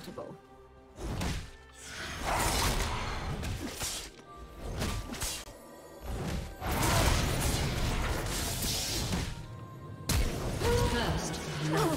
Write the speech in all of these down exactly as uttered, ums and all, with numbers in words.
acceptable. First, no.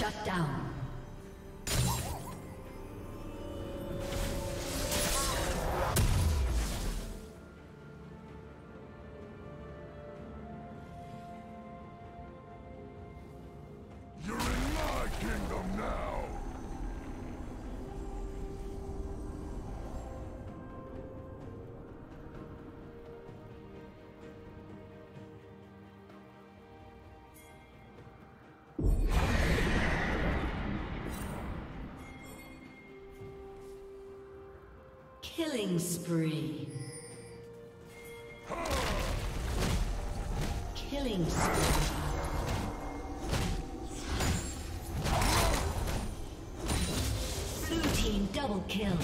Shut down. Killing spree. Killing spree. Blue team double kill.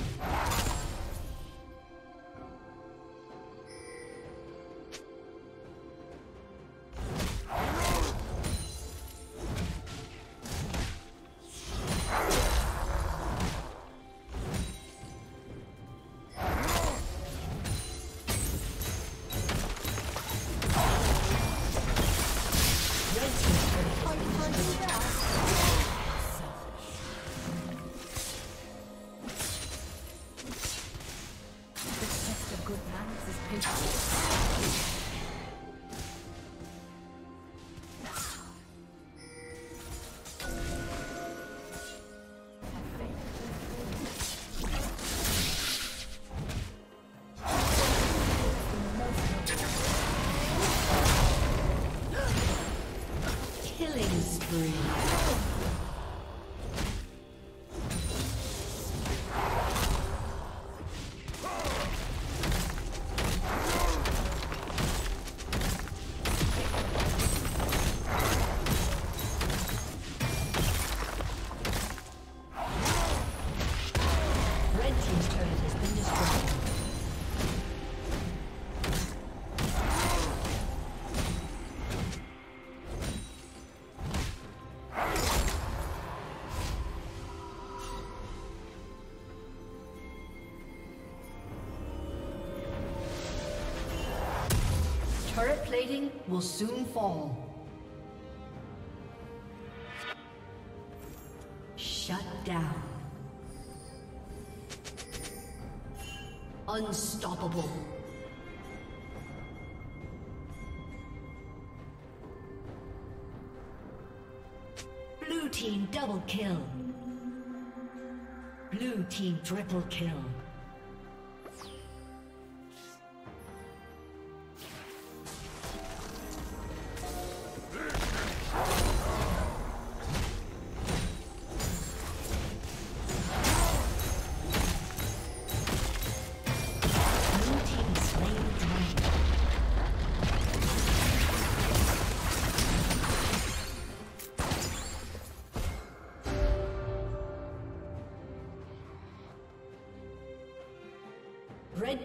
Turret plating will soon fall. Shut down. Unstoppable. Blue team double kill. Blue team triple kill. Red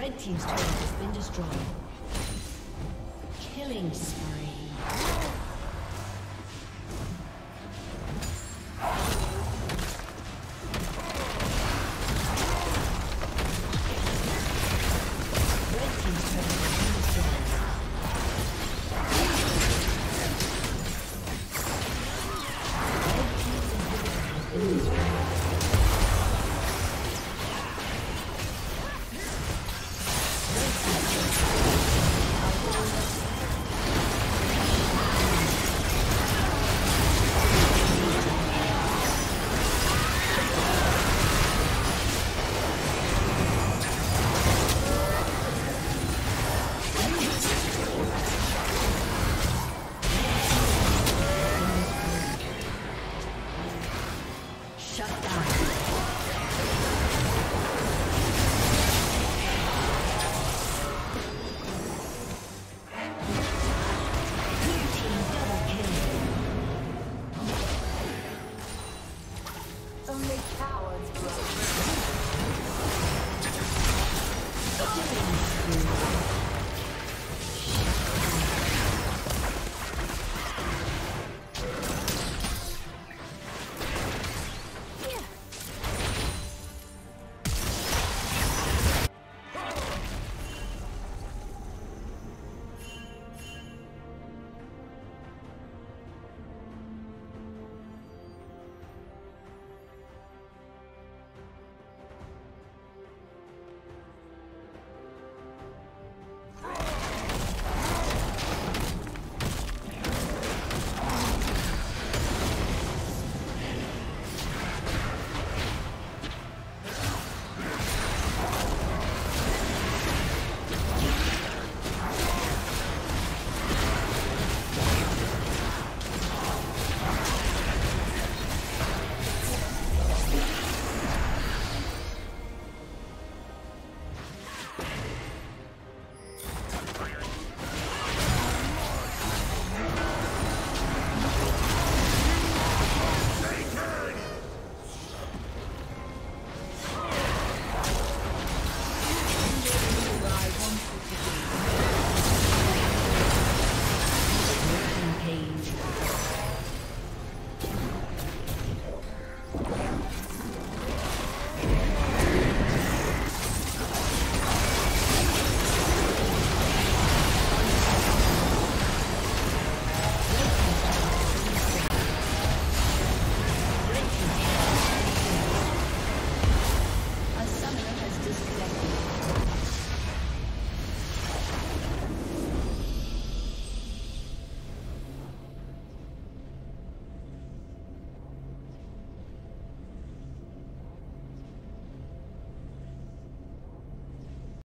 Red team's turret has been destroyed. Killing spree. Red team's turret has been destroyed. Red team's inhibitor has been destroyed.